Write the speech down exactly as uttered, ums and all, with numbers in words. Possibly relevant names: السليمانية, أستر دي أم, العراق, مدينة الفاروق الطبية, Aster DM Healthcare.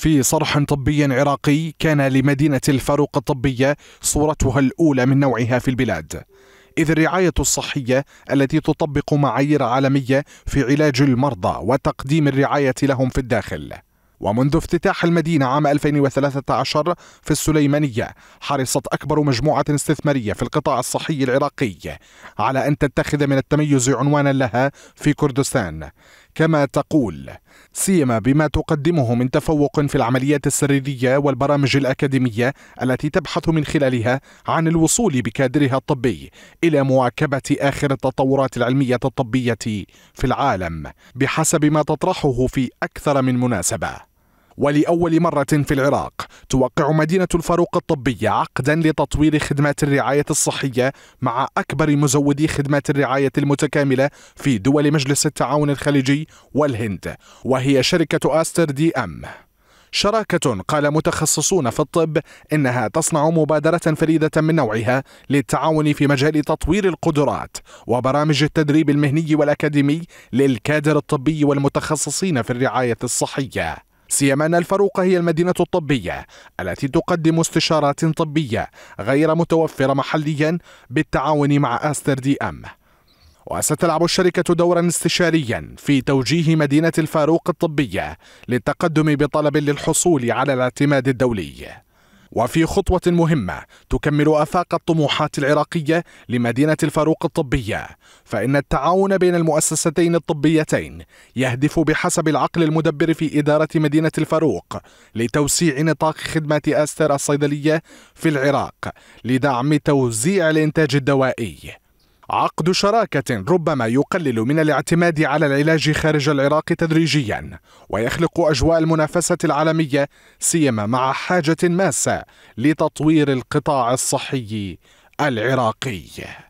في صرح طبي عراقي كان لمدينة الفاروق الطبية صورتها الأولى من نوعها في البلاد، إذ الرعاية الصحية التي تطبق معايير عالمية في علاج المرضى وتقديم الرعاية لهم في الداخل. ومنذ افتتاح المدينة عام ألفين وثلاثة عشر في السليمانية، حرصت أكبر مجموعة استثمارية في القطاع الصحي العراقي على أن تتخذ من التميز عنوانا لها في كردستان، كما تقول: سيما بما تقدمه من تفوق في العمليات السريرية والبرامج الأكاديمية التي تبحث من خلالها عن الوصول بكادرها الطبي إلى مواكبة آخر التطورات العلمية الطبية في العالم بحسب ما تطرحه في أكثر من مناسبة. ولأول مرة في العراق توقع مدينة الفاروق الطبية عقدا لتطوير خدمات الرعاية الصحية مع أكبر مزودي خدمات الرعاية المتكاملة في دول مجلس التعاون الخليجي والهند، وهي شركة أستر دي أم، شراكة قال متخصصون في الطب إنها تصنع مبادرة فريدة من نوعها للتعاون في مجال تطوير القدرات وبرامج التدريب المهني والأكاديمي للكادر الطبي والمتخصصين في الرعاية الصحية. سيما أن الفاروق هي المدينة الطبية التي تقدم استشارات طبية غير متوفرة محليا بالتعاون مع أستر دي أم. وستلعب الشركة دورا استشاريا في توجيه مدينة الفاروق الطبية للتقدم بطلب للحصول على الاعتماد الدولي. وفي خطوة مهمة تكمل آفاق الطموحات العراقية لمدينة الفاروق الطبية، فإن التعاون بين المؤسستين الطبيتين يهدف بحسب العقل المدبر في إدارة مدينة الفاروق لتوسيع نطاق خدمات أستر الصيدلية في العراق لدعم توزيع الإنتاج الدوائي. عقد شراكة ربما يقلل من الاعتماد على العلاج خارج العراق تدريجيا ويخلق أجواء المنافسة العالمية، سيما مع حاجة ماسة لتطوير القطاع الصحي العراقي.